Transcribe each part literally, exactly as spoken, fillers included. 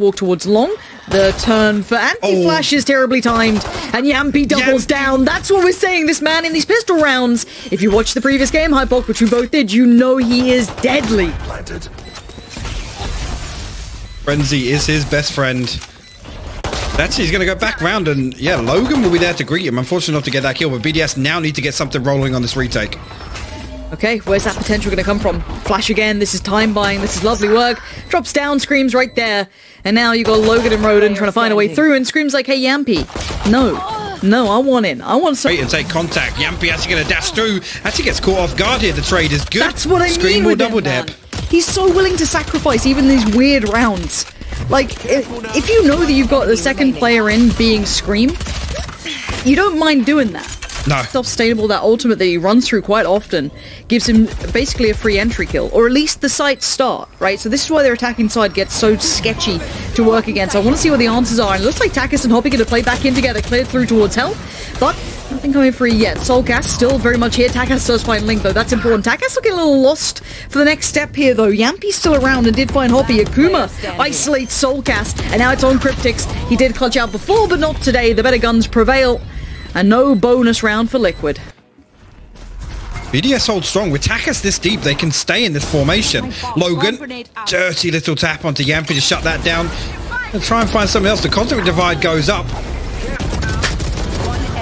walk towards Long. The turn for Anti-Flash oh. is terribly timed, and Jamppi doubles Jamppi. down. That's what we're saying, this man in these pistol rounds. If you watched the previous game, Hypok, which we both did, you know he is deadly. Planted. Frenzy is his best friend. That's he's going to go back round, and yeah, Logan will be there to greet him. Unfortunately, not to get that kill, but B D S now need to get something rolling on this retake. Okay, where's that potential going to come from? Flash again, this is time buying, this is lovely work. Drops down, Scream's right there. And now you got Logan and Roden trying to find a way through, and Scream's like, hey, Jamppi, no, no, I want in. I want something. Wait and take contact. Jamppi actually going to dash through. Actually gets caught off guard here, the trade is good. That's what I Scream mean Scream will double dip. He's so willing to sacrifice even these weird rounds. Like, if, if you know that you've got the second player in being Scream, you don't mind doing that. No. Self-sustainable, that ultimate that he runs through quite often gives him basically a free entry kill, or at least the site start, right? So this is why their attacking side gets so sketchy to work against. I want to see what the answers are, and it looks like Takas and Hoppy going to play back in together, cleared through towards health, but nothing coming free yet. Soulcas still very much here. Takas does find Link, though. That's important. Takas looking a little lost for the next step here, though. Jamppi's still around and did find Hoppy. Akuma isolates Soulcas, and now it's on Kryptix. He did clutch out before, but not today. The better guns prevail. And no bonus round for Liquid. B D S holds strong. With Takas this deep, they can stay in this formation. Logan, dirty little tap onto Jamppi to shut that down. And try and find something else. The cosmic divide goes up.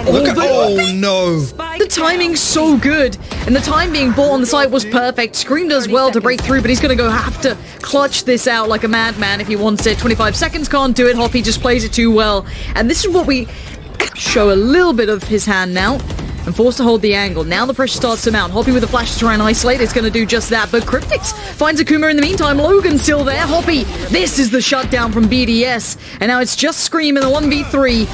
Look at, oh no! The timing's so good, and the time being bought on the site was perfect. Scream does well to break through, but he's going to go have to clutch this out like a madman if he wants it. twenty-five seconds, can't do it. Hoppy just plays it too well. And this is what we... show a little bit of his hand now and forced to hold the angle. Now the pressure starts to mount. Hoppy with a flash to try and isolate. It's going to do just that, but Kryptix finds Akuma in the meantime. Logan's still there. Hoppy, this is the shutdown from B D S, and now it's just Scream in the one v three,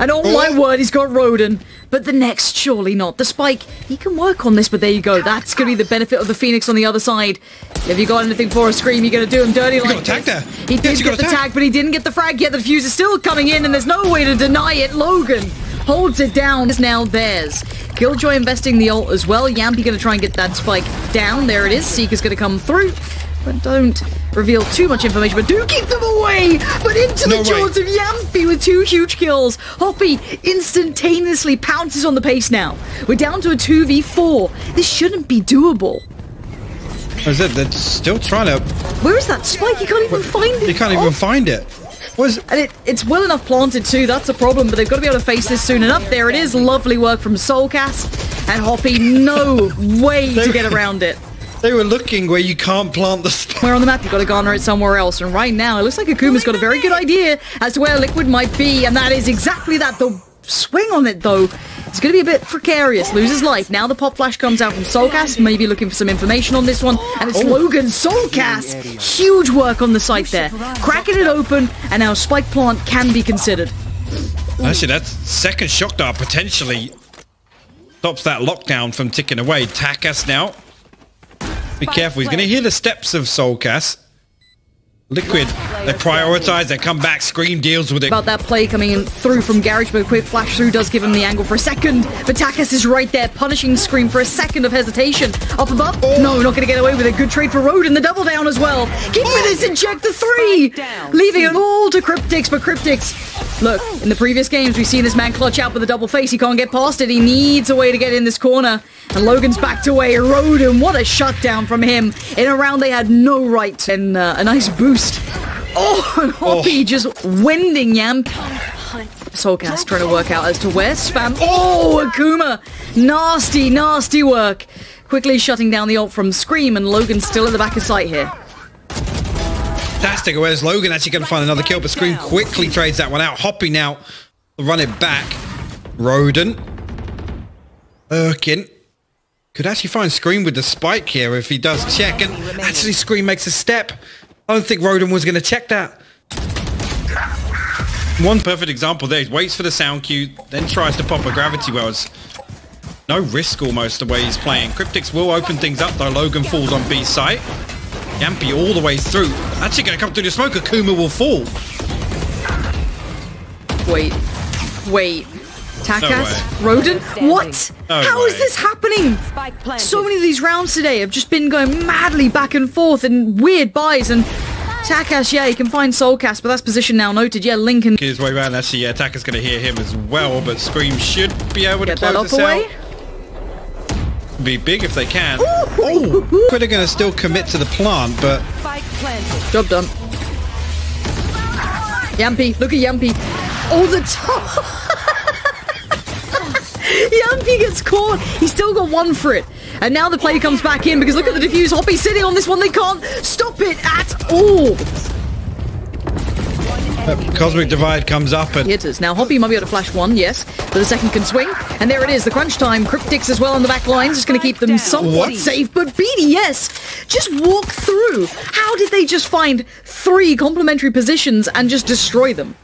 and oh my word, he's got Roden. But the next, surely not. The spike, he can work on this, but there you go. That's going to be the benefit of the Phoenix on the other side. Have you got anything for a Scream? You're going to do him dirty like this. There. He did yes, get the tag. tag, but he didn't get the frag yet. The defuse is still coming in, and there's no way to deny it. Logan holds it down. It's now theirs. Killjoy investing the ult as well. Jamppi going to try and get that spike down. There it is. Seeker's going to come through. But don't reveal too much information, but do keep them away! But into the no jaws way. of Jamppi with two huge kills. Hoppy instantaneously pounces on the pace now. We're down to a two v four. This shouldn't be doable. What is it? They're still trying to... Where is that spike? You can't even Where... find it. You can't even oh. find it. What is... And it, it's well enough planted too, that's a problem, but they've got to be able to face this soon enough. There it is, lovely work from Soulcas. And Hoppy, no way to get around it. They were looking where you can't plant the spike. Where on the map, you've got to garner it somewhere else. And right now, it looks like Akuma's got a very good idea as to where Liquid might be. And that is exactly that. The swing on it, though, it's going to be a bit precarious. Loses life. Now the pop flash comes out from Soulcas. Maybe looking for some information on this one. And it's oh. Logan Soulcas. Huge work on the site there. Cracking it open. And now spike plant can be considered. Actually, that second shock dart potentially stops that lockdown from ticking away. Takas now. Be careful, he's going to hear the steps of Soulcas. Liquid, they prioritise, they come back, Scream deals with it. About that play coming in through from Garage, but a quick flash through does give him the angle for a second. But Takas is right there, punishing Scream for a second of hesitation. Up above, oh. no, not going to get away with it. Good trade for Roden, the double down as well. Keep oh. with this, inject the three, leaving it all to Kryptix, but Kryptix... Look, in the previous games, we've seen this man clutch out with a double face. He can't get past it. He needs a way to get in this corner. And Logan's backed away. Roden, what a shutdown from him. In a round they had no right. And uh, a nice boost. Oh, and Hoppy oh. just winding Jamppi. Soulcas trying to work out as to where spam. Oh, Akuma. Nasty, nasty work. Quickly shutting down the ult from Scream. And Logan's still at the back of sight here. Fantastic. Where's Logan actually going to find another kill, but Scream quickly trades that one out. Hoppy now run it back. Roden. Erkin. Could actually find Scream with the spike here if he does check. And actually Scream makes a step. I don't think Roden was going to check that. One perfect example there. He waits for the sound cue, then tries to pop a gravity wells. No risk almost the way he's playing. Kryptix will open things up though. Logan falls on B site. Jamppi all the way through. Actually going to come through the smoke. Akuma will fall. Wait. Wait. Takas? No Roden? What? No How way. is this happening? So many of these rounds today have just been going madly back and forth and weird buys, and Takas, yeah, he can find Soulcas, but that's position now noted. Yeah, Lincoln. His way around, actually, yeah, Takas going to hear him as well, but Scream should be able to close this out. Be big if they can. Oh, Liquid are going to still commit to the plant, but job done. Jamppi, look at Jamppi. Oh, the top. Jamppi gets caught. He's still got one for it. And now the play comes back in because look at the defuse. Hoppy sitting on this one. They can't stop it at all. That cosmic divide comes up and hits us. Now Hoppy might be able to flash one, yes, but the second can swing. And there it is, the crunch time. Kryptix as well on the back lines, just going to keep them somewhat what? safe. But B D S just walk through. How did they just find three complementary positions and just destroy them?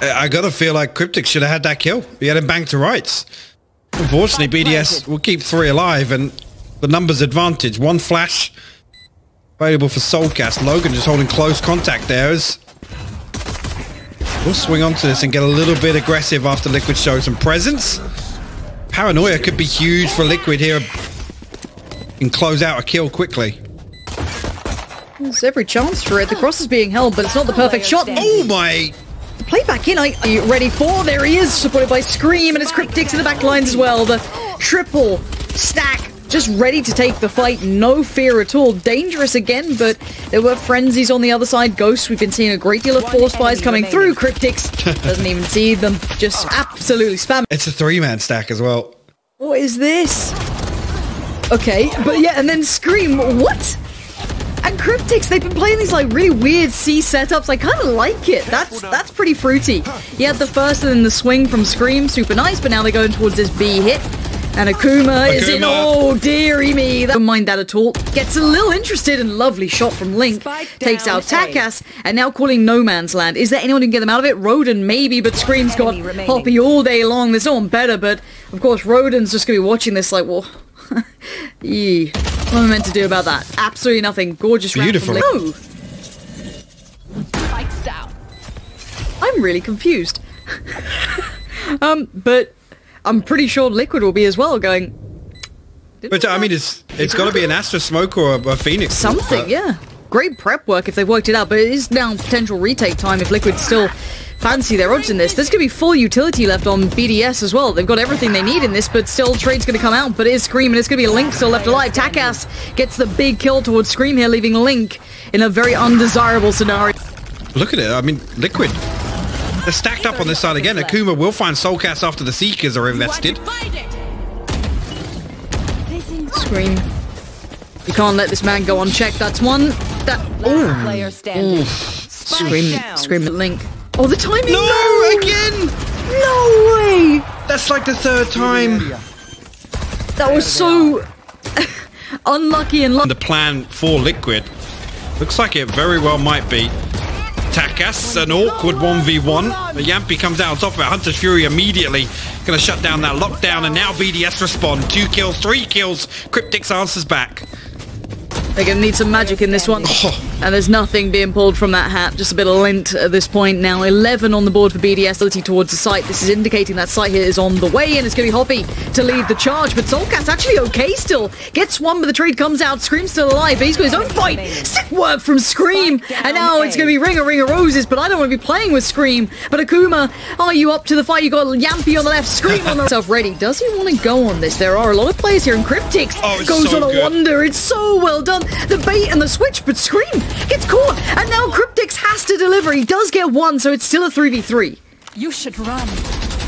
I gotta feel like Kryptix should have had that kill. He had him banked to rights. Unfortunately, B D S will keep three alive and the numbers advantage. One flash available for Soulcas. Logan just holding close contact there. As we'll swing onto this and get a little bit aggressive after Liquid shows some presence. Paranoia could be huge for Liquid here and close out a kill quickly. There's every chance for it. The cross is being held, but it's not the perfect shot. Oh my... Play back in. Are you ready for? There he is, supported by Scream, and it's Kryptix in the back lines as well. The triple stack, just ready to take the fight. No fear at all. Dangerous again, but there were frenzies on the other side. Ghosts, we've been seeing a great deal of force buys coming through. Kryptix doesn't even see them. Just absolutely spam. It's a three-man stack as well. What is this? Okay, but yeah, and then Scream. What? And Kryptix, they've been playing these like really weird C setups. I kind of like it. That's that's pretty fruity. He had the first and then the swing from Scream, super nice, but now they're going towards this B hit. And Akuma, Akuma. is in, oh dearie me. That, don't mind that at all. Gets a little interested and lovely shot from Link. Takes out Takas, and now calling no man's land. Is there anyone who can get them out of it? Roden maybe, but Scream's got Hoppy all day long. There's no one better, but of course Roden's just going to be watching this like, well, yeah. What am I meant to do about that? Absolutely nothing. Gorgeous. Beautiful. Oh. I'm really confused. um, but I'm pretty sure Liquid will be as well going... But I mean, it's it's got to be an Astra Smoke or a, a Phoenix. Something, but... yeah. Great prep work if they've worked it out, but it is now potential retake time if Liquid still fancy their odds in this. There's going to be full utility left on B D S as well. They've got everything they need in this, but still trade's going to come out, but it is Scream, and it's going to be Link still left alive. Takas gets the big kill towards Scream here, leaving Link in a very undesirable scenario. Look at it. I mean, Liquid, they're stacked up on this side again. Akuma will find Soulcas after the Seekers are invested. Scream. You can't let this man go unchecked. That's one. That oh, Scream, Scream at Link. Oh, the timing! No, no, again! No way! That's like the third time. That was so unlucky and lucky. The plan for Liquid looks like it very well might be Takas, an awkward one v one. But Jamppi comes out on top of it. Hunter's Fury immediately going to shut down that lockdown, and now B D S respond. Two kills, three kills. Kryptix answers back. They're going to need some magic in this one. Oh. And there's nothing being pulled from that hat. Just a bit of lint at this point. Now eleven on the board for B D S. Ability towards the site. This is indicating that site here is on the way. And it's going to be Hoppy to lead the charge. But Soulcat's actually okay still. Gets one, but the trade comes out. Scream's still alive. He's got his own fight. Sick work from Scream. And now it's going to be Ring of Ring of Roses. But I don't want to be playing with Scream. But Akuma, are you up to the fight? You got Jamppi on the left. Scream on the left. Ready. Does he want to go on this? There are a lot of players here. And Kryptix oh, goes so on a good. wonder. It's so well done. The bait and the switch, but Scream gets caught, and now Kryptix has to deliver. He does get one, so it's still a three v three. You should run.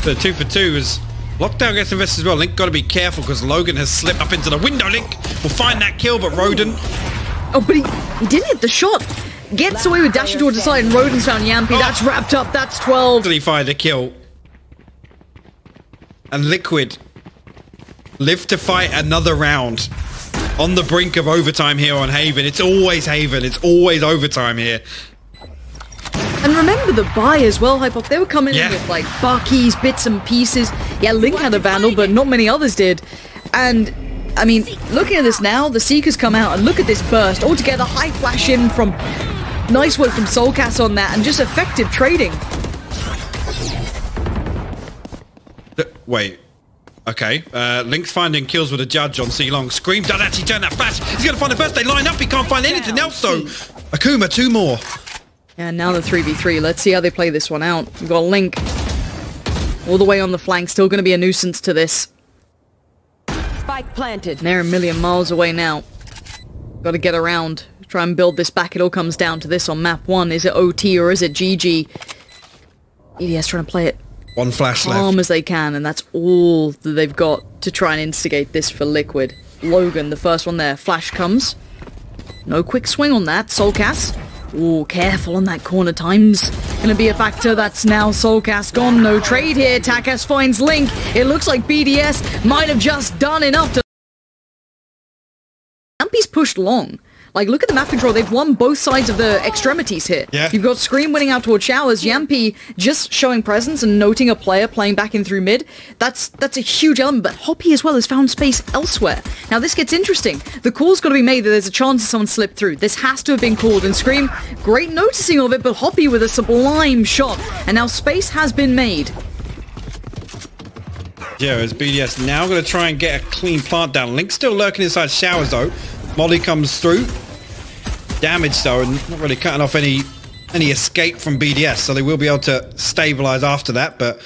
The two for two is lockdown gets invested as well. Link got to be careful because Logan has slipped up into the window. Link will find that kill, but Roden. Oh, but he, he didn't hit the shot. Gets away with dashing towards the side, and Roden's found Jamppi. Oh. That's wrapped up. That's twelve. Did he find a kill? And Liquid live to fight another round. On the brink of overtime here on Haven. It's always Haven. It's always overtime here. And remember the buy as well, Hypop. They were coming yeah. in with like Bucky's bits and pieces. Yeah, Link had a vandal, but not many others did. And I mean, looking at this now, the Seekers come out and look at this burst. Altogether, high flash in from nice work from Soulcas on that and just effective trading. Wait. Okay, uh, Link's finding kills with a judge on C-Long. Scream does actually turn that flash. He's going to find the first. They line up. He can't find anything else, though. Akuma, two more. Yeah, now the three v three. Let's see how they play this one out. We've got Link all the way on the flank. Still going to be a nuisance to this. Spike planted. They're a million miles away now. Got to get around. Try and build this back. It all comes down to this on map one. Is it O T or is it G G? B D S trying to play it one flash left, calm as they can, and that's all that they've got to try and instigate this for Liquid. Logan, the first one there. Flash comes. No quick swing on that. Soulcas. Ooh, careful on that corner. Time's going to be a factor. That's now Soulcas gone. No trade here. Takas finds Link. It looks like B D S might have just done enough to... Jamppi's pushed long. Like, look at the map control. They've won both sides of the extremities here. Yeah. You've got Scream winning out towards showers. Jamppi just showing presence and noting a player playing back in through mid. That's that's a huge element. But Hoppy as well has found space elsewhere. Now, this gets interesting. The call's got to be made that there's a chance that someone slipped through. This has to have been called. And Scream, great noticing of it, but Hoppy with a sublime shot. And now space has been made. Yeah, it's B D S now going to try and get a clean plant down. Link's still lurking inside showers, though. Molly comes through. Damage though, and not really cutting off any any escape from B D S, so they will be able to stabilize after that. But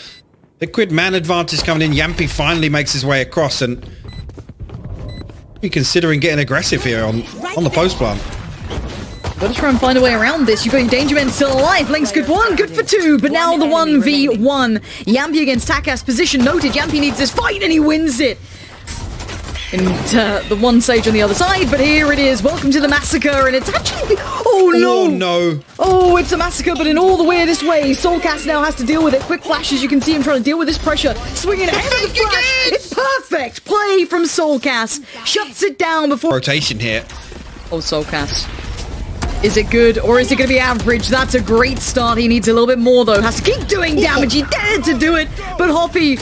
Liquid man advantage coming in. Jamppi finally makes his way across and be considering getting aggressive here on on the post plant. Gotta try and find a way around this. You've got your danger men still alive. Link's good one, good for two, but now the one v one. Jamppi against Takas. Position noted. Jamppi needs this fight and he wins it. And uh, the one sage on the other side, but here it is. Welcome to the massacre, and it's actually... Oh, no! Oh, no. Oh, it's a massacre, but in all the weirdest ways. Soulcas now has to deal with it. Quick flashes, you can see him trying to deal with this pressure. Swinging ahead of the flash. It's perfect play from Soulcas. Shuts it down before... Rotation here. Oh, Soulcas. Is it good, or is it going to be average? That's a great start. He needs a little bit more, though. Has to keep doing damage. He dared to do it, but Hoppy...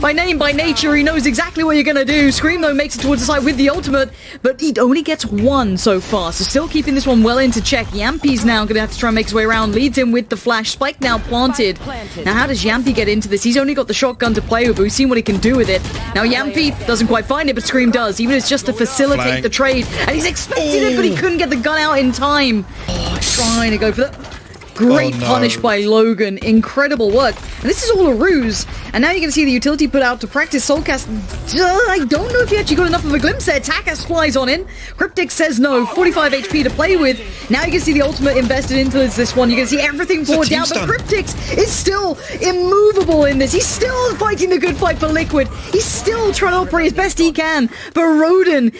By name, by nature, he knows exactly what you're going to do. Scream, though, makes it towards the side with the ultimate, but he only gets one so far, so still keeping this one well into check. Jamppi's now going to have to try and make his way around, leads him with the flash. Spike now planted. Now, how does Jamppi get into this? He's only got the shotgun to play with, but we've seen what he can do with it. Now, Jamppi doesn't quite find it, but Scream does, even if it's just to facilitate Flying. the trade. And he's expected it, but he couldn't get the gun out in time. Oh, trying to go for that. Great oh, no. punish by Logan. Incredible work. And this is all a ruse. And now you're going to see the utility put out to practice. Soulcas, I don't know if you actually got enough of a glimpse there. Takas flies on in. Kryptix says no. forty-five H P to play with. Now you can see the ultimate invested into this one. You're going to see everything poured down. Stun. But Kryptix is still immovable in this. He's still fighting the good fight for Liquid. He's still trying to operate as best he can. But Roden...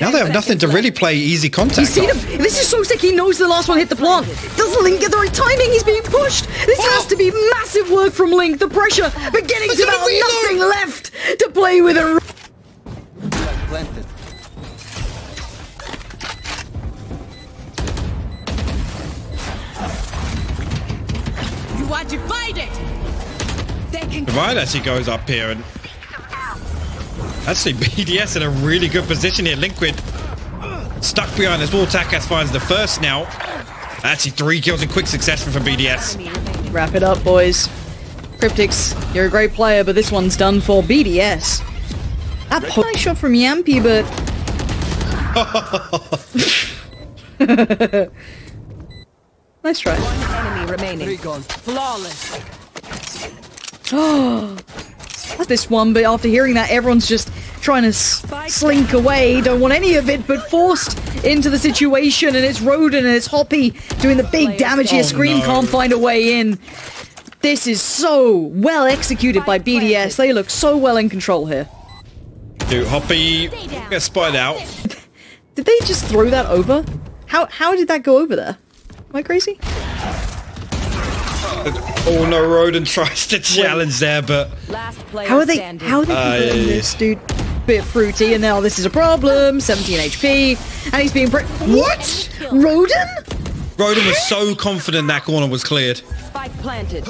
Now they have nothing to really play easy contact. He's seen him. This is so sick. He knows the last one hit the plant. Doesn't Link get the right timing? He's being pushed. This oh. has to be massive work from Link. The pressure, but getting to about nothing low. left to play with. A... You are divided. They can... Divide actually goes up here and. Actually, B D S in a really good position here. Liquid stuck behind this wall. Takas finds the first now. Actually, three kills in quick succession for B D S. Wrap it up, boys. Kryptix, you're a great player, but this one's done for B D S. That nice shot from Jamppi, but... Nice try. One enemy remaining. Three gone. Flawless. Oh... this one, but after hearing that, everyone's just trying to slink away, don't want any of it, but forced into the situation, and it's Roden and it's Hoppy doing the big damage here. Scream oh, no. can't find a way in. This is so well executed by B D S. They look so well in control here. Dude, Hoppy gets spotted out. Did they just throw that over? How, how did that go over there? Am I crazy? Oh no, Roden tries to challenge there, but how are they? How are they uh, yeah, yeah. this dude? Bit fruity, and now this is a problem. seventeen H P, and he's being bricked. What? Roden? Roden was so confident that corner was cleared. Spike planted.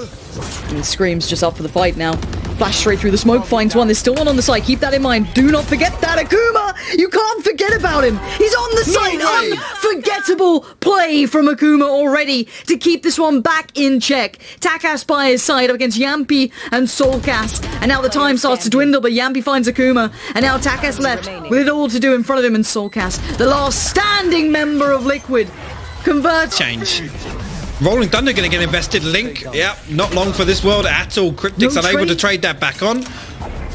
And Scream's just up for the fight now. Flash straight through the smoke, finds one. There's still one on the side. Keep that in mind. Do not forget that Akuma. You can't forget about him. He's on the side. No Unforgettable play from Akuma already to keep this one back in check. Takas by his side up against Jamppi and Soulcas. And now the time starts to dwindle, but Jamppi finds Akuma. And now Takas left with it all to do in front of him and Soulcas, the last standing member of Liquid. Convert change. Rolling Thunder going to get invested. Link, yeah, not long for this world at all. Kryptix no unable to trade that back on.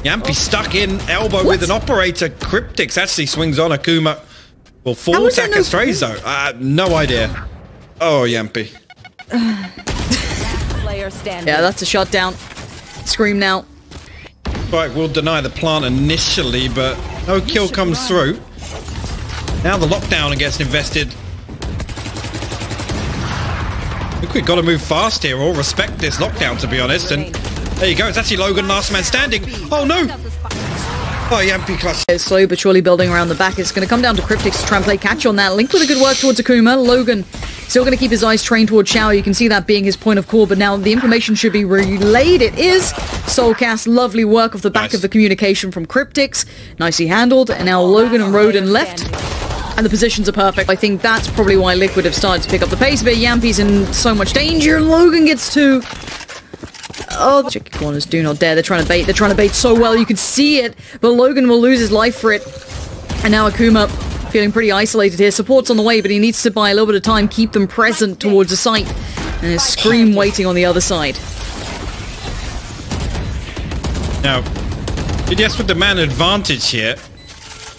Jamppi stuck in, elbow what? with an operator. Kryptix actually swings on Akuma. Well, four Takas strays though. Uh, no idea. Oh, Jamppi. Yeah, that's a shot down. Scream now. Right, we'll deny the plant initially, but no kill comes through. Now the lockdown gets invested. Look, we've got to move fast here or respect this lockdown, to be honest. And there you go. It's actually Logan, last man standing. Oh, no. Oh, Jamppi clutch. It's slow but surely building around the back. It's going to come down to Kryptix to try and play catch on that. Link with a good work towards Akuma. Logan still going to keep his eyes trained towards Shower. You can see that being his point of call, but now the information should be relayed. It is Soulcas. Lovely work off the back nice. of the communication from Kryptix. Nicely handled. And now Logan and Roden left, and the positions are perfect. I think that's probably why Liquid have started to pick up the pace, but Jamppi's in so much danger. Logan gets two. Oh, check your corners. Do not dare. They're trying to bait. They're trying to bait so well. You can see it, but Logan will lose his life for it. And now Akuma, feeling pretty isolated here. Support's on the way, but he needs to buy a little bit of time, keep them present towards the site. And there's Scream waiting on the other side. Now, B D S with the man advantage here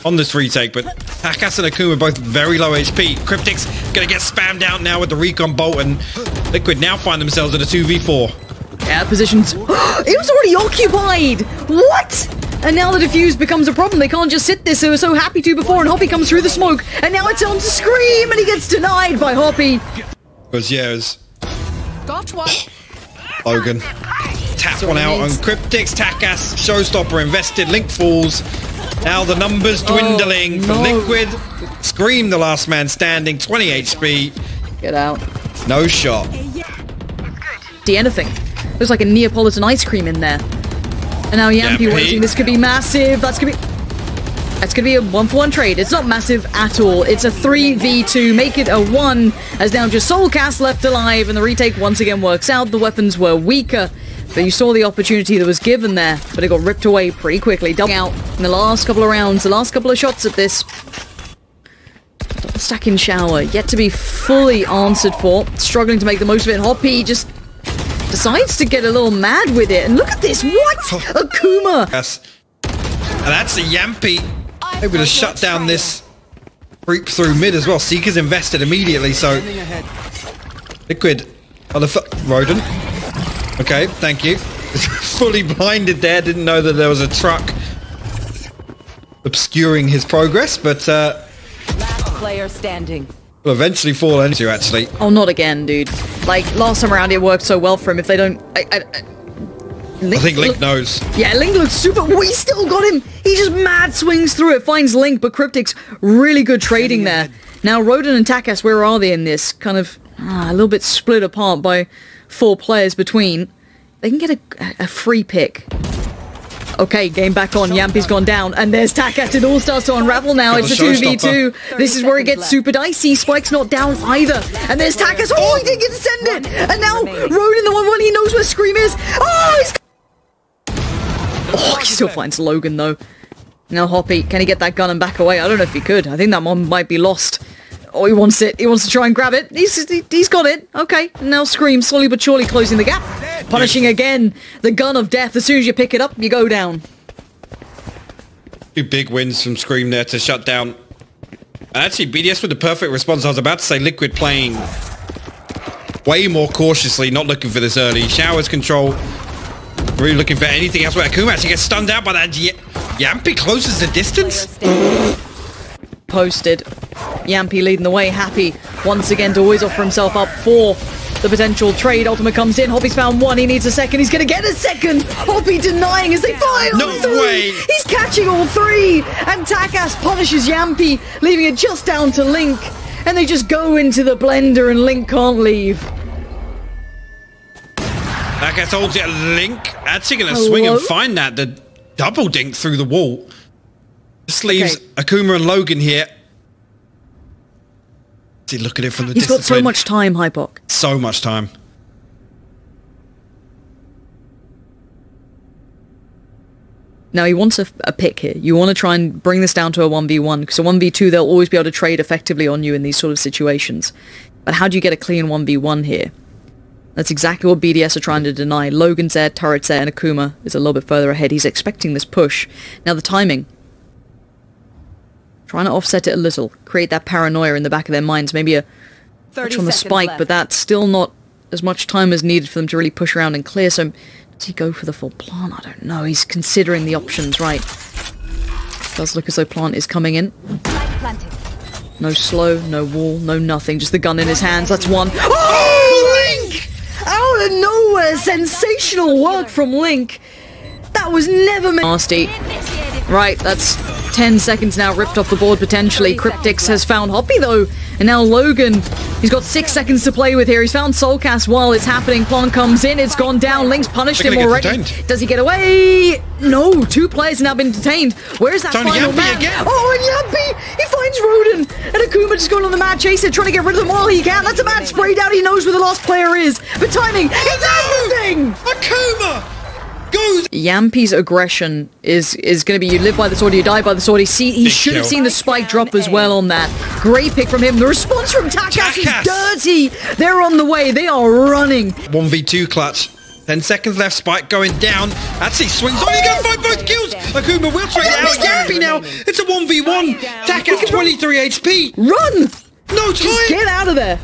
on this retake, but Takas and Akuma both very low H P. Kryptix going to get spammed out now with the recon bolt, and Liquid now find themselves in a two v four. Yeah, positions. It was already occupied! What?! And now the defuse becomes a problem. They can't just sit this. They were so happy to before, and Hoppy comes through the smoke. And now it's on to Scream, and he gets denied by Hoppy. Because, yeah, it was... Got one. Logan. Tap one out on Kryptix. Takas, showstopper invested. Link falls. Now the numbers dwindling oh, no. for Liquid. Scream, the last man standing. twenty H P. Get out. No shot. See anything. Looks like a Neapolitan ice cream in there. And now Jamppi waiting. This could be massive. That's going to be... That's going to be a one-for-one trade. It's not massive at all. It's a three v two. Make it a one, as now just Soulcas left alive, and the retake once again works out. The weapons were weaker, but you saw the opportunity that was given there, but it got ripped away pretty quickly. Double out in the last couple of rounds, the last couple of shots at this. Double stack in Shower, yet to be fully answered for. Struggling to make the most of it. Hoppy just... decides to get a little mad with it, and look at this! What? Akuma! Yes. And that's a Jamppi able to shut down this creep through mid as well. Seeker's invested immediately, so Liquid on the f Roden. Okay, thank you. Fully blinded there. Didn't know that there was a truck obscuring his progress, but uh, last player standing. Will eventually fall into actually. Oh, not again, dude. Like, last time around, it worked so well for him. If they don't... I, I, I, Link, I think Link knows. Yeah, Link looks super... Well, he still got him. He just mad swings through it. Finds Link, but Kryptix, really good trading there. Now, Roden and Takas, where are they in this? Kind of ah, a little bit split apart by four players between. They can get a, a free pick. Okay, game back on. Jamppi's gone down, and there's Takas. It all starts to unravel now. It's a two v two. This is where it gets super dicey. Spike's not down either, and there's Takas. Oh, he didn't get to send it, and now Roden, the one one, he knows where Scream is. Oh, he's... Oh, he still finds Logan, though. Now Hoppy, can he get that gun and back away? I don't know if he could. I think that one might be lost. Oh, he wants it. He wants to try and grab it. He's, he, he's got it. Okay, now Scream, slowly but surely closing the gap. Punishing again, the gun of death. As soon as you pick it up, you go down. Two big wins from Scream there to shut down. Actually, B D S with the perfect response. I was about to say Liquid playing way more cautiously, not looking for this early. Shower's control, really looking for anything else. Where Akuma actually gets stunned out by that. Jamppi closes the distance. Posted. Jamppi leading the way. Happy once again to always offer himself up for the potential trade. Ultima comes in. Hoppy's found one. He needs a second. He's going to get a second. Hoppy denying as they fire on three. No way. He's catching all three. And Takas punishes Jamppi, leaving it just down to Link. And they just go into the blender, and Link can't leave. Takas holds it. Link actually going to swing and find that. The double dink through the wall. This leaves okay. Akuma and Logan here. Look at it from the He's discipline. Got so much time, Hypok. So much time. Now he wants a, a pick here. You want to try and bring this down to a one v one, because a one v two they'll always be able to trade effectively on you in these sort of situations. But how do you get a clean one v one here? That's exactly what B D S are trying to deny. Logan's there, turret's there, and Akuma is a little bit further ahead. He's expecting this push. Now the timing. Trying to offset it a little. Create that paranoia in the back of their minds. Maybe a touch on the spike, left. But that's still not as much time as needed for them to really push around and clear. So does he go for the full plant? I don't know. He's considering the options, right? It does look as though plant is coming in. No slow, no wall, no nothing. Just the gun in his hands. That's one. Oh, Link! Out of nowhere, sensational work from Link. That was never meant. Nasty. Right, that's ten seconds now ripped off the board potentially. Kryptix has found Hoppy though, and now Logan. He's got six seconds to play with here. He's found Soulcas while it's happening. Plon comes in. It's gone down. Link's punished him already. Does he get away? No. Two players have now been detained. Where is that final man? Again. Oh, and Jamppi! He finds Roden. And Akuma just going on the mad chaser, trying to get rid of them all he can. That's a mad spray down. He knows where the last player is. But timing, oh, it's no! Everything! Akuma! Goes. Jamppi's aggression is is going to be you live by the sword, you die by the sword. He see he should have seen the spike drop as well on that. Great pick from him. The response from Takas is dirty. They're on the way. They are running. one v two clutch. ten seconds left. Spike going down. That's he swings. Oh, he's going to find both kills. Akuma will trade out Jamppi now. It's a one v one. Takas twenty-three H P. Run. No time. Just get out of there.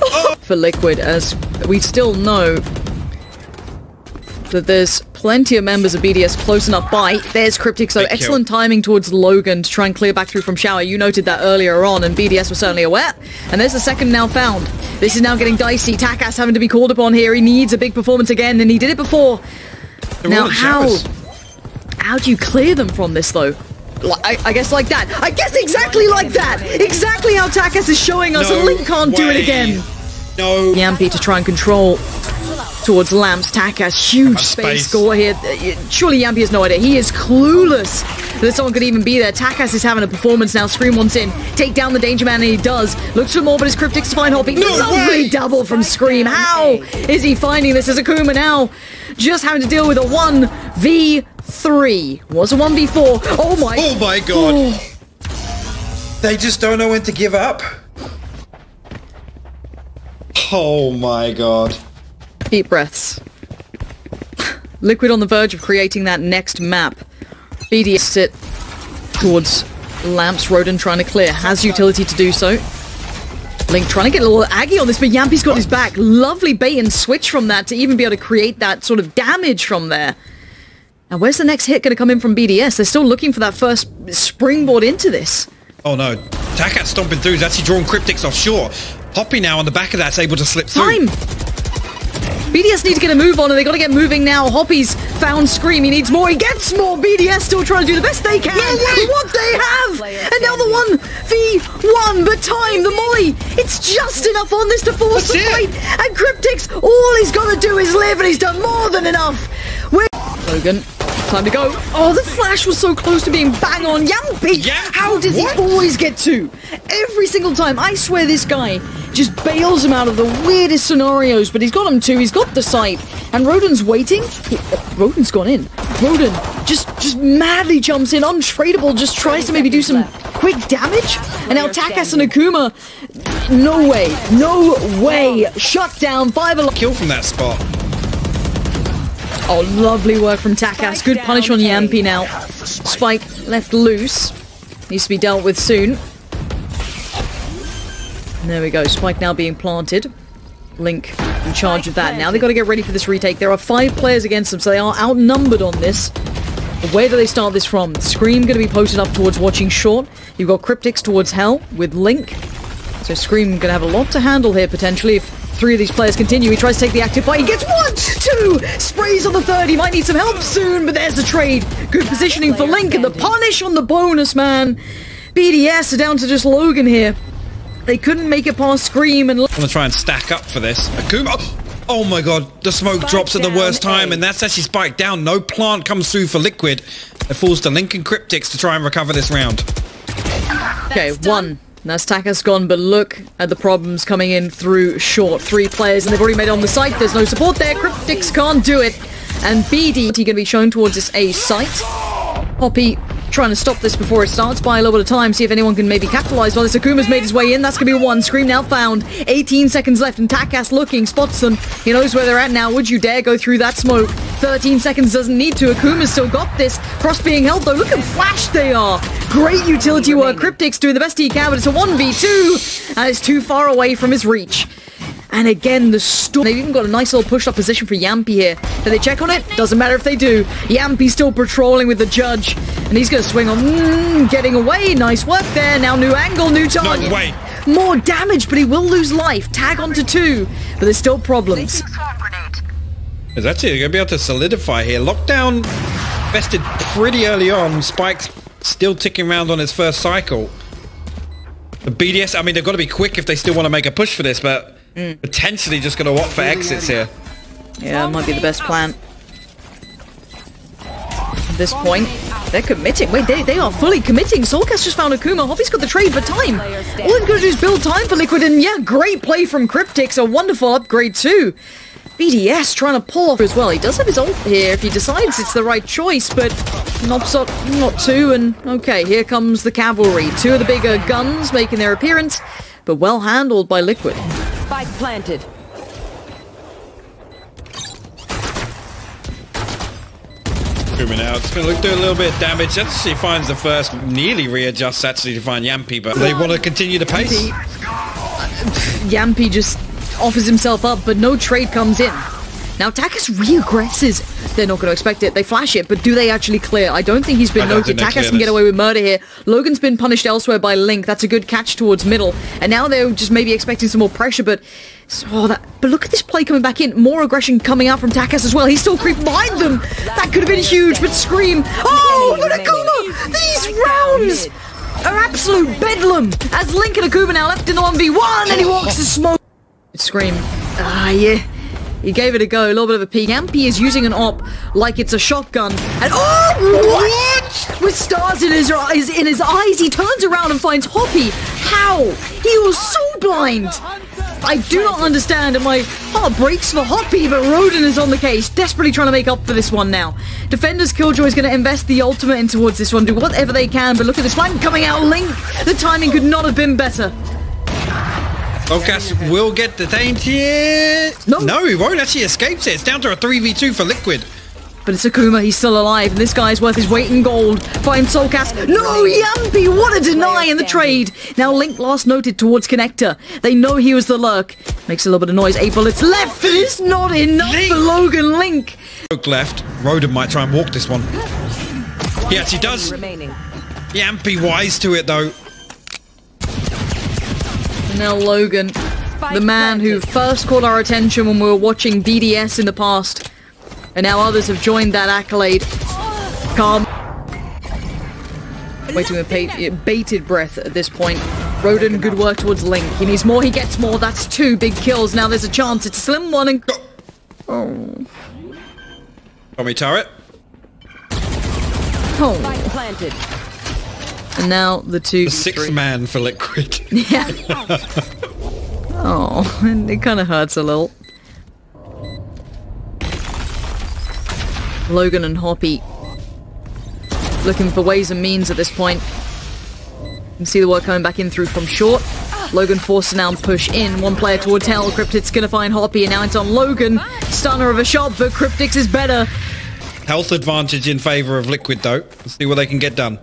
Oh. For Liquid, as we still know that there's plenty of members of B D S close enough by. There's Kryptix, though. Excellent timing towards Logan to try and clear back through from Shower. You noted that earlier on, and B D S were certainly aware. And there's the second now found. This is now getting dicey. Takas having to be called upon here. He needs a big performance again, and he did it before. They're now, how, how do you clear them from this, though? I, I guess like that. I guess exactly like that. Exactly how Takas is showing us, no and Link can't way. do it again. No. Jamppi to try and control towards Lamps. Takas, huge space score here. Surely Jamppi has no idea. He is clueless that someone could even be there. Takas is having a performance now. Scream wants in. Take down the Danger Man, and he does. Looks for more, but it's Kryptix to find Hoppy. No Lovely way. double from Scream. How is he finding this as Akuma now? Just having to deal with a one v three. Was a one v four. Oh my. Oh my god. Oh. They just don't know when to give up. Oh my god. Deep breaths. Liquid on the verge of creating that next map. B D S sit towards Lamps. Roden trying to clear. Has utility to do so. Link trying to get a little aggy on this, but Jamppi's got his back. Lovely bait and switch from that to even be able to create that sort of damage from there. Now where's the next hit going to come in from B D S? They're still looking for that first springboard into this. Oh no. Takat stomping through. He's actually drawn Kryptix offshore. Hoppy now on the back of that's able to slip through. Time! B D S need to get a move on, and they got to get moving now. Hoppy's found Scream. He needs more. He gets more. B D S still trying to do the best they can. No way. What they have. And now the one v one. But time, the molly. It's just enough on this to force That's the it. fight. And Kryptix, all he's got to do is live, and he's done more than enough. We're Logan, time to go. Oh, the flash was so close to being bang on. Jamppi, yeah. how does what? he always get two? Every single time. I swear this guy just bails him out of the weirdest scenarios, but he's got him too. He's got the sight, and Roden's waiting. He, uh, Roden's gone in. Roden just just madly jumps in, untradeable, just tries to maybe do some left. quick damage, and now Takas and Akuma, no way, no way, shut down, five alive. Kill from that spot. Oh, lovely work from Takas, good punish on Jamppi now. Spike left loose, needs to be dealt with soon. There we go, spike now being planted. Link in charge of that. Now they've got to get ready for this retake. There are five players against them, so they are outnumbered on this. Where do they start this from? Scream going to be posted up towards watching short. You've got Kryptix towards hell with Link. So Scream going to have a lot to handle here potentially if three of these players continue. He tries to take the active fight. He gets one, two, sprays on the third. He might need some help soon, but there's the trade. Good positioning for Link and the punish on the bonus man. B D S are down to just Logan here. They couldn't make it past Scream and... I'm going to try and stack up for this. Akuma... Oh, oh my god, the smoke spike drops at the worst time, eight. and that's actually spiked down. No plant comes through for Liquid. It falls to Link and Kryptix to try and recover this round. Okay, that's one. That's Takas gone, but look at the problems coming in through short. Three players, and they've already made it on the site. There's no support there. Kryptix can't do it. And B D... He's going to be shown towards this A site. Hoppy trying to stop this before it starts. Buy a little bit of time, see if anyone can maybe capitalize. Well, this Akuma's made his way in. That's going to be one. Scream now found. eighteen seconds left, and Takas looking, spots them. He knows where they're at now. Would you dare go through that smoke? thirteen seconds doesn't need to. Akuma's still got this. Cross being held, though. Look how flashed they are. Great utility work. Kryptix doing the best he can, but it's a one v two, and it's too far away from his reach. And again, the storm. They've even got a nice little push-up position for Jamppi here. Do they check on it? Doesn't matter if they do. Jamppi's still patrolling with the judge. And he's going to swing on. Mm, getting away. Nice work there. Now new angle, new target. No way. More damage, but he will lose life. Tag onto two. But there's still problems. It's actually going to be able to solidify here. Lockdown vested pretty early on. Spike's still ticking around on his first cycle. The B D S, I mean, they've got to be quick if they still want to make a push for this, but... Mm. Potentially just gonna walk for exits here. Yeah, that might be the best plan. At this point, they're committing. Wait, they, they are fully committing. Soulcas just found Akuma. Hoppy's got the trade for time. All they've got to do is build time for Liquid, and yeah, great play from Kryptix. A wonderful upgrade too. B D S trying to pull off as well. He does have his ult here if he decides it's the right choice, but Nobsot not too, and okay, here comes the cavalry. Two of the bigger guns making their appearance, but well handled by Liquid. Spike planted. Coming out. It's going to look, do a little bit of damage. Actually finds the first. Nearly readjusts actually to find Jamppi, but they want to continue the pace. Jamppi just offers himself up, but no trade comes in. Now Takas reaggresses. They're not going to expect it. They flash it, but do they actually clear? I don't think he's been noted. Takas can get away with murder here. Logan's been punished elsewhere by Link. That's a good catch towards middle. And now they're just maybe expecting some more pressure, but... Oh, that, but look at this play coming back in. More aggression coming out from Takas as well. He's still creeping behind them. That could have been huge, but Scream... Oh, but Akuma! These rounds are absolute bedlam! As Link and Akuma now left in the one v one, and he walks the smoke. Scream. Ah, yeah. He gave it a go, a little bit of a peek. Jamppi is using an op like it's a shotgun. And oh, what? With stars in his eyes, in his eyes, he turns around and finds Hoppy. How? He was so blind. I do not understand, and my heart breaks for Hoppy, but Roden is on the case, desperately trying to make up for this one now. Defenders, Killjoy is going to invest the ultimate in towards this one, do whatever they can, but look at this flank coming out, Link. The timing could not have been better. Soulcas will get detained here. No. no, he won't. Actually escapes it. It's down to a three v two for Liquid. But it's Akuma. He's still alive. And this guy's worth his weight in gold. Finds Soulcas. No, Jamppi. What a deny in the trade. Now Link last noted towards Connector. They know he was the lurk. Makes a little bit of noise. Eight bullets left. But it's not enough Link. for Logan Link. Look left. Roden might try and walk this one. He actually does. Jamppi wise to it though. Now Logan, the man who first caught our attention when we were watching B D S in the past, and now others have joined that accolade. Calm. Waiting with bated breath at this point. Roden, good work towards Link. He needs more, he gets more. That's two big kills. Now there's a chance. It's a slim one and... Oh. Tommy turret. Oh. Planted. And now the two... The sixth man for Liquid. Yeah. Oh, and it kind of hurts a little. Logan and Hoppy looking for ways and means at this point. You can see the work coming back in through from short. Logan forced to now push in. One player towards hell. Kryptix's going to find Hoppy, and now it's on Logan. Stunner of a shot, but Kryptix is better. Health advantage in favour of Liquid, though. Let's see what they can get done.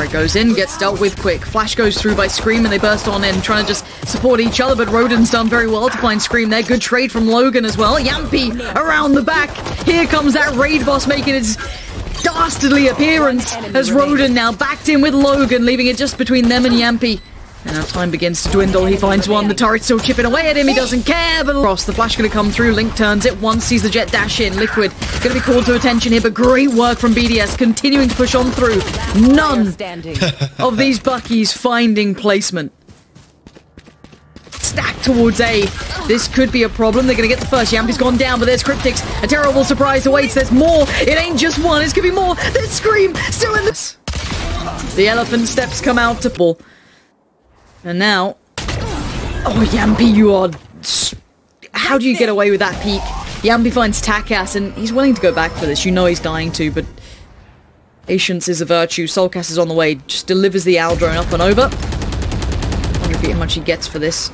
It goes in, gets dealt with quick. Flash goes through by Scream, and they burst on in, trying to just support each other, but Roden's done very well to find Scream there. Good trade from Logan as well. Jamppi around the back. Here comes that raid boss making his dastardly appearance as Roden now backed in with Logan, leaving it just between them and Jamppi. And our time begins to dwindle. He finds one. The turret's still chipping away at him. He doesn't care, but Ross, the flash going to come through. Link turns it once, sees the jet dash in. Liquid going to be called to attention here, but great work from B D S, continuing to push on through. None of these Buckies finding placement. Stacked towards A. This could be a problem. They're going to get the first. Jamppi's gone down, but there's Kryptix. A terrible surprise awaits. There's more. It ain't just one. It's going to be more. There's Scream still in this. The elephant steps come out to ball. And now... Oh, Jamppi, you are... How do you get away with that peek? Jamppi finds Takas, and he's willing to go back for this. You know he's dying to, but patience is a virtue. Soulcas is on the way. Just delivers the owl drone up and over. I wonder if he, how much he gets for this.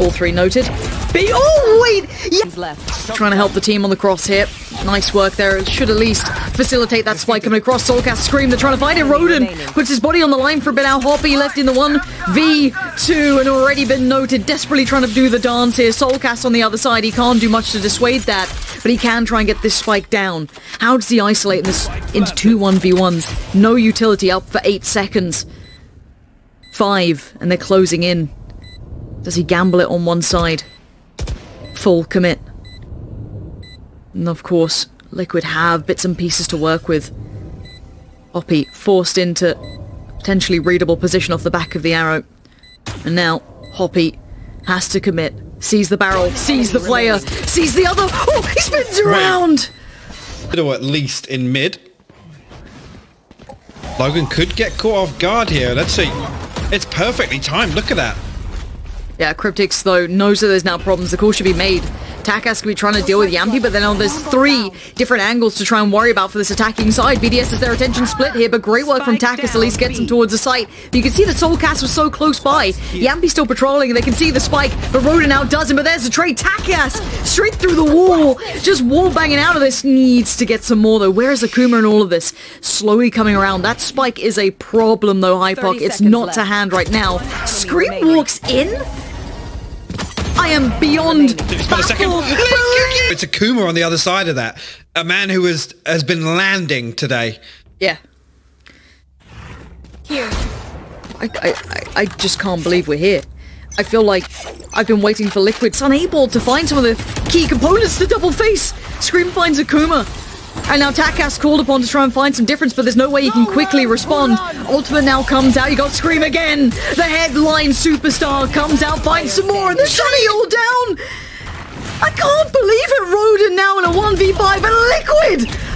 All three noted. Be oh wait, yeah. Left. Trying to help the team on the cross here. Nice work there. Should at least facilitate that spike coming across. Soulcas, Scream. They're trying to find it. Roden puts his body on the line for a bit now. Hoppy left in the one v two and already been noted. Desperately trying to do the dance here. Soulcas on the other side. He can't do much to dissuade that, but he can try and get this spike down. How does he isolate this into two one v ones? No utility up for eight seconds. Five, and they're closing in. Does he gamble it on one side? Full commit. And of course, Liquid have bits and pieces to work with. Hoppy forced into potentially readable position off the back of the arrow. And now, Hoppy has to commit. Sees the barrel, sees the player, sees the other. Oh, he spins around! Or at least in mid. Logan could get caught off guard here. Let's see. It's perfectly timed. Look at that. Yeah, Kryptix, though, knows that there's now problems. The call should be made. Takas could be trying to deal with Jamppi, but then oh, there's three different angles to try and worry about for this attacking side. B D S is their attention split here, but great work from Takas. At least gets him towards the site. But you can see that Soulcas was so close by. Jamppi still patrolling, and they can see the spike, but Roden outdoes him. But there's the trade. Takas straight through the wall. Just wall banging out of this. Needs to get some more, though. Where is Akuma in all of this? Slowly coming around. That spike is a problem, though, Hypok. It's not left. To hand right now. Scream walks in? I am beyond baffled. It's Akuma on the other side of that. A man who is, has been landing today. Yeah. Here. I, I, I just can't believe we're here. I feel like I've been waiting for Liquid. It's unable to find some of the key components to double face. Scream finds Akuma. And now Takas called upon to try and find some difference, but there's no way he can quickly respond. Ultimate now comes out. You got Scream again. The headline superstar comes out, finds some more, and they're shutting it all down. I can't believe it. Roden now in a one v five, and Liquid